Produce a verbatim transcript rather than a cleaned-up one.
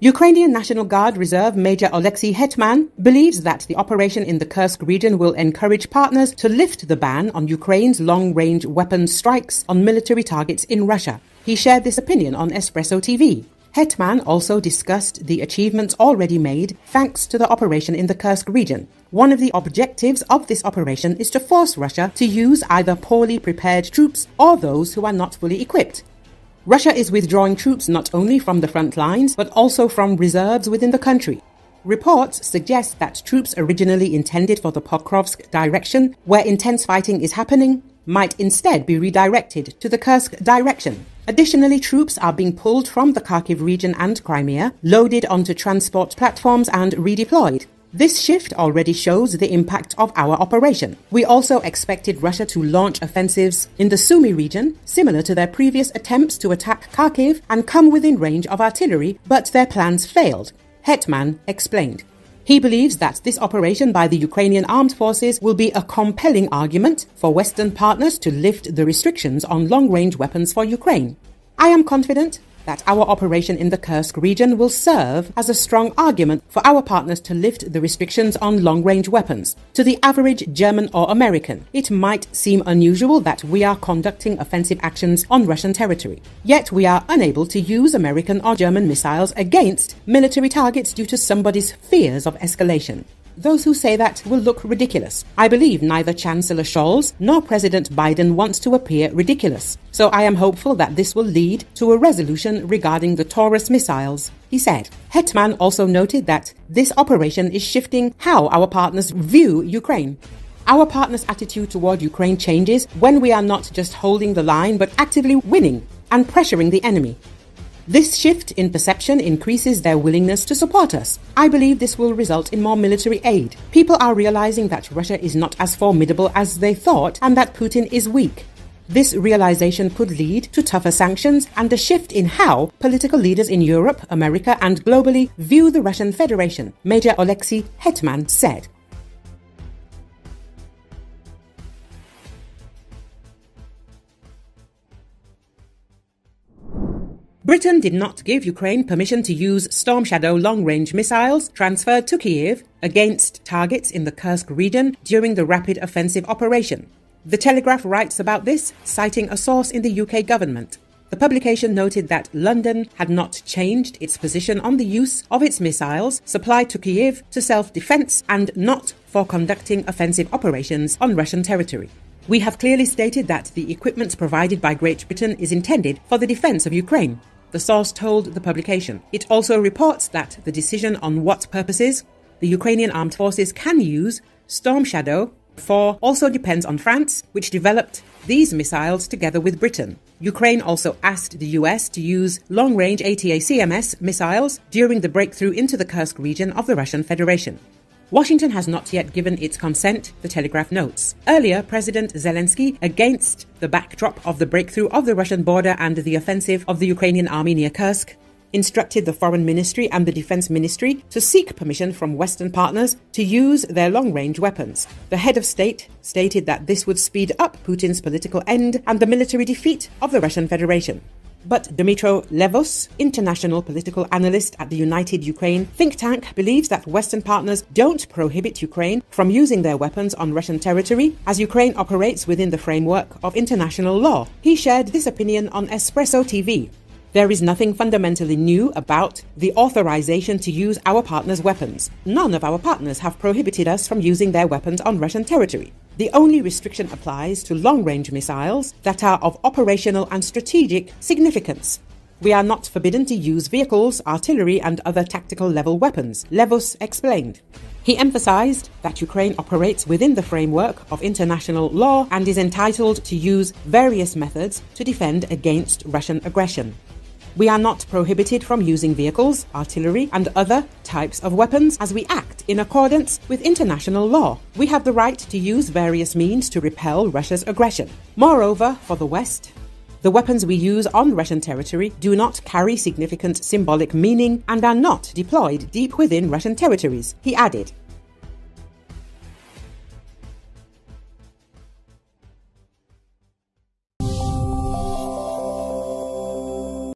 Ukrainian National Guard Reserve Major Oleksii Hetman believes that the operation in the Kursk region will encourage partners to lift the ban on Ukraine's long-range weapons strikes on military targets in Russia. He shared this opinion on Espreso T V. Hetman also discussed the achievements already made thanks to the operation in the Kursk region. One of the objectives of this operation is to force Russia to use either poorly prepared troops or those who are not fully equipped. Russia is withdrawing troops not only from the front lines, but also from reserves within the country. Reports suggest that troops originally intended for the Pokrovsk direction, where intense fighting is happening, might instead be redirected to the Kursk direction. Additionally, troops are being pulled from the Kharkiv region and Crimea, loaded onto transport platforms and redeployed. This shift already shows the impact of our operation. We also expected Russia to launch offensives in the Sumy region, similar to their previous attempts to attack Kharkiv and come within range of artillery, but their plans failed, Hetman explained. He believes that this operation by the Ukrainian armed forces will be a compelling argument for Western partners to lift the restrictions on long-range weapons for Ukraine. I am confident that our operation in the Kursk region will serve as a strong argument for our partners to lift the restrictions on long-range weapons. To the average German or American, it might seem unusual that we are conducting offensive actions on Russian territory. Yet we are unable to use American or German missiles against military targets due to somebody's fears of escalation. Those who say that will look ridiculous. I believe neither Chancellor Scholz nor President Biden wants to appear ridiculous, so I am hopeful that this will lead to a resolution regarding the Taurus missiles, he said. Hetman also noted that this operation is shifting how our partners view Ukraine. Our partners' attitude toward Ukraine changes when we are not just holding the line but actively winning and pressuring the enemy. This shift in perception increases their willingness to support us. I believe this will result in more military aid. People are realizing that Russia is not as formidable as they thought and that Putin is weak. This realization could lead to tougher sanctions and a shift in how political leaders in Europe, America, and globally view the Russian Federation, Major Oleksii Hetman said. Britain did not give Ukraine permission to use Storm Shadow long-range missiles transferred to Kyiv against targets in the Kursk region during the rapid offensive operation. The Telegraph writes about this, citing a source in the U K government. The publication noted that London had not changed its position on the use of its missiles supplied to Kyiv to self-defense and not for conducting offensive operations on Russian territory. We have clearly stated that the equipment provided by Great Britain is intended for the defense of Ukraine, the source told the publication. It also reports that the decision on what purposes the Ukrainian armed forces can use Storm Shadow for also depends on France, which developed these missiles together with Britain. Ukraine also asked the U S to use long-range ATACMS missiles during the breakthrough into the Kursk region of the Russian Federation. Washington has not yet given its consent, the Telegraph notes. Earlier, President Zelensky, against the backdrop of the breakthrough of the Russian border and the offensive of the Ukrainian army near Kursk, instructed the Foreign Ministry and the Defense Ministry to seek permission from Western partners to use their long-range weapons. The head of state stated that this would speed up Putin's political end and the military defeat of the Russian Federation. But Dmytro Levos, international political analyst at the United Ukraine think tank, believes that Western partners don't prohibit Ukraine from using their weapons on Russian territory, as Ukraine operates within the framework of international law. He shared this opinion on Espreso T V. There is nothing fundamentally new about the authorization to use our partners' weapons. None of our partners have prohibited us from using their weapons on Russian territory. The only restriction applies to long-range missiles that are of operational and strategic significance. We are not forbidden to use vehicles, artillery, and other tactical-level weapons, Levos explained. He emphasized that Ukraine operates within the framework of international law and is entitled to use various methods to defend against Russian aggression. We are not prohibited from using vehicles, artillery, and other types of weapons as we act in accordance with international law. We have the right to use various means to repel Russia's aggression. Moreover, for the West, the weapons we use on Russian territory do not carry significant symbolic meaning and are not deployed deep within Russian territories, he added.